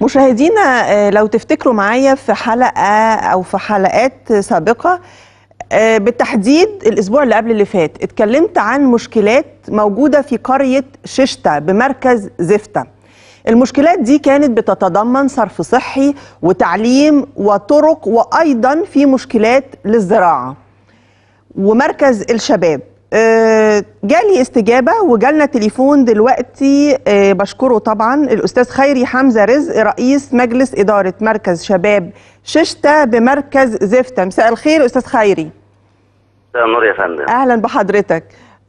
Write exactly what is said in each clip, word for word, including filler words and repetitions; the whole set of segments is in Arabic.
مشاهدينا لو تفتكروا معايا في حلقة أو في حلقات سابقة بالتحديد الأسبوع اللي قبل اللي فات اتكلمت عن مشكلات موجودة في قرية ششتة بمركز زفتة. المشكلات دي كانت بتتضمن صرف صحي وتعليم وطرق، وأيضا في مشكلات للزراعة ومركز الشباب. جالي استجابة وجالنا تليفون دلوقتي، بشكره طبعا الأستاذ خيري حمزه رزق رئيس مجلس إدارة مركز شباب ششتة بمركز زفتة. مساء الخير أستاذ خيري. مساء النور يا فندم. أهلا بحضرتك.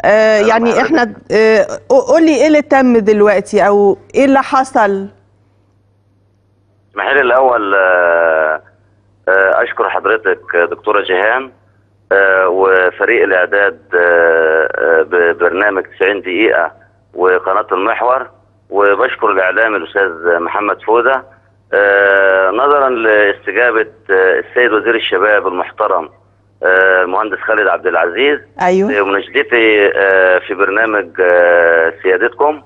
أهلا يعني بحضرتك. احنا قول لي إيه اللي تم دلوقتي أو إيه اللي حصل؟ اسمحيلي الأول أشكر حضرتك دكتورة جيهان وفريق الإعداد ببرنامج تسعين دقيقة وقناة المحور، وبشكر الإعلامي الأستاذ محمد فودة نظرا لاستجابة السيد وزير الشباب المحترم المهندس خالد عبدالعزيز. أيوة. ومناشدتي في برنامج سيادتكم،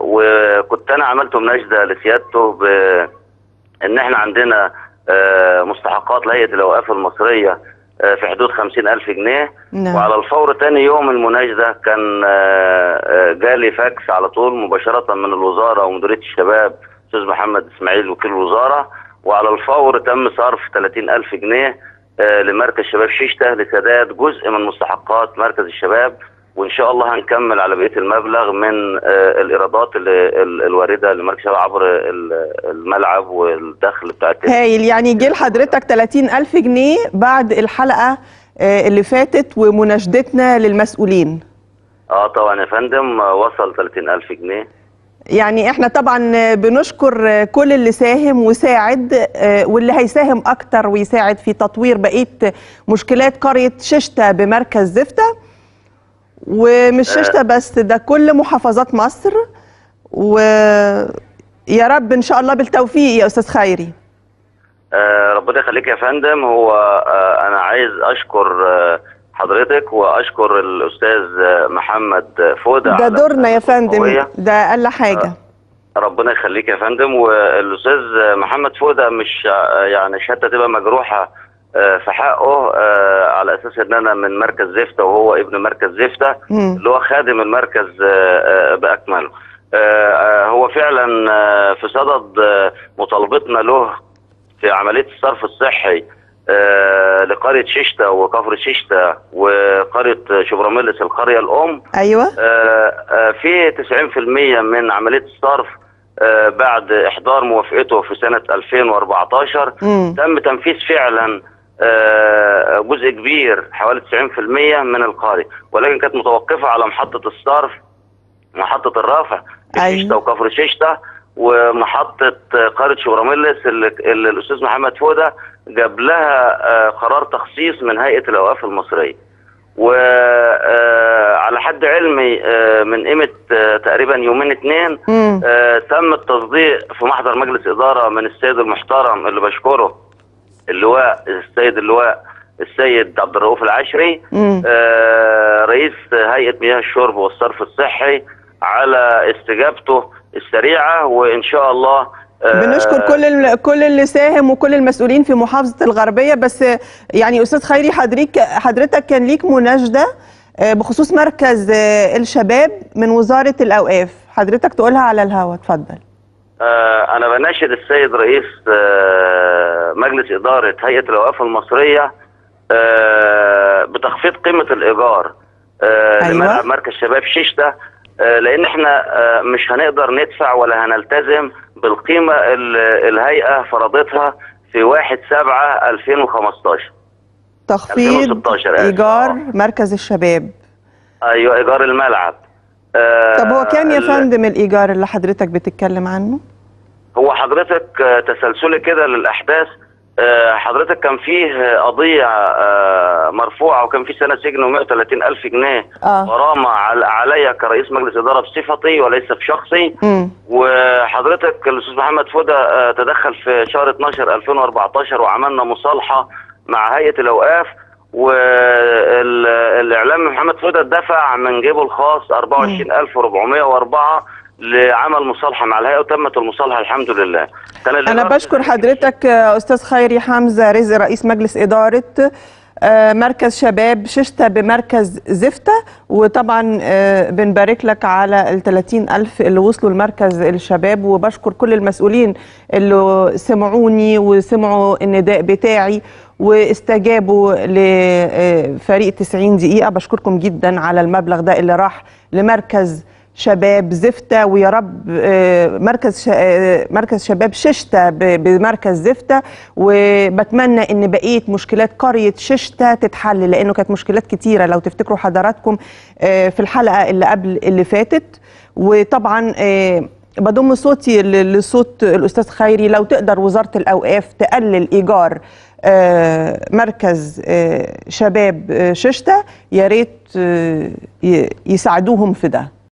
وكنت أنا عملت مناشدة لسيادته بأن احنا عندنا مستحقات لهيئة الأوقاف المصرية في حدود خمسين ألف جنيه. نعم. وعلى الفور تاني يوم المناشدة كان جالي فاكس على طول مباشرة من الوزارة ومديرية الشباب أستاذ محمد اسماعيل وكيل الوزارة، وعلى الفور تم صرف ثلاثين ألف جنيه لمركز شباب شيشتة لسداد جزء من مستحقات مركز الشباب، وإن شاء الله هنكمل على بقية المبلغ من الإيرادات الواردة لمركز شباب عبر الملعب والدخل بتاع التسجيل. هايل، يعني جه لحضرتك ثلاثين ألف جنيه بعد الحلقة اللي فاتت ومناشدتنا للمسؤولين. اه طبعا يا فندم وصل ثلاثين ألف جنيه. يعني احنا طبعا بنشكر كل اللي ساهم وساعد واللي هيساهم أكتر ويساعد في تطوير بقية مشكلات قرية ششتة بمركز زفتة، ومش ششتة بس، ده كل محافظات مصر، ويا رب ان شاء الله بالتوفيق يا استاذ خيري. أه ربنا يخليك يا فندم. هو أه انا عايز اشكر أه حضرتك واشكر الاستاذ محمد فودة. ده دورنا يا فندم، ده اقل حاجه. أه ربنا يخليك يا فندم. والاستاذ محمد فودة مش يعني شهادته تبقى مجروحه في حقه على اساس ان انا من مركز زفتة وهو ابن مركز زفتة اللي هو خادم المركز باكمله. هو فعلا في صدد مطالبتنا له في عملية الصرف الصحي لقرية ششتة وكفر ششتة وقرية شبراميلس القرية الام. ايوه. في تسعين بالمئة من عملية الصرف بعد احضار موافقته في سنة ألفين وأربعتاشر م. تم تنفيذ فعلا جزء كبير حوالي تسعين بالمئة من القرية، ولكن كانت متوقفة على محطة الصرف، محطة الرافة ششتة وكفر ششتة ومحطة قرية شوراميلس اللي الأستاذ محمد فودة جاب لها قرار تخصيص من هيئة الأوقاف المصرية. وعلى حد علمي من قيمة تقريبا يومين اتنين تم التصديق في محضر مجلس إدارة من السيد المحترم اللي بشكره اللواء السيد اللواء السيد عبد الرؤوف العشري آه رئيس هيئة مياه الشرب والصرف الصحي على استجابته السريعة، وإن شاء الله آه بنشكر كل كل اللي ساهم وكل المسؤولين في محافظة الغربية. بس يعني أستاذ خيري حضرتك حضرتك كان ليك مناشدة بخصوص مركز الشباب من وزارة الأوقاف، حضرتك تقولها على الهوا، اتفضل. آه أنا بناشد السيد رئيس آه مجلس إدارة هيئة الأوقاف المصرية آه بتخفيض قيمة الإيجار آه أيوة. لملعب مركز شباب ششتة آه لأن إحنا آه مش هنقدر ندفع ولا هنلتزم بالقيمة اللي الهيئة فرضتها في واحد سبعة ألفين وخمستاشر. تخفيض إيجار آه. مركز الشباب. أيوه إيجار الملعب. طب هو كام يا فندم الإيجار اللي حضرتك بتتكلم عنه؟ هو حضرتك تسلسلي كده للأحداث، حضرتك كان فيه قضية مرفوعة وكان فيه سنة سجن ومئة وتلاتين ألف جنيه غرامة آه. عليا كرئيس مجلس إدارة بصفتي وليس بشخصي. م. وحضرتك الأستاذ محمد فودة تدخل في شهر اتناشر ألفين وأربعتاشر وعملنا مصالحة مع هيئة الأوقاف، والإعلام محمد فودة دفع من جيبه الخاص أربعة وعشرين ألف وأربعمية وأربعة لعمل مصالحه مع الهيئه وتمت المصالحه الحمد لله. انا بشكر حضرتك استاذ خيري حمزه رزق رئيس مجلس اداره مركز شباب ششتة بمركز زفتة، وطبعا بنبارك لك على ال ثلاثين ألف اللي وصلوا لمركز الشباب، وبشكر كل المسؤولين اللي سمعوني وسمعوا النداء بتاعي واستجابوا لفريق تسعين دقيقة. بشكركم جدا على المبلغ ده اللي راح لمركز شباب زفتة، ويا رب مركز مركز شباب ششتة بمركز زفتة، وبتمنى ان بقية مشكلات قرية ششتة تتحل، لانه كانت مشكلات كتيرة لو تفتكروا حضراتكم في الحلقة اللي قبل اللي فاتت. وطبعا بضم صوتي لصوت الاستاذ خيري، لو تقدر وزارة الاوقاف تقلل ايجار مركز شباب ششتة يا ريت يساعدوهم في ده.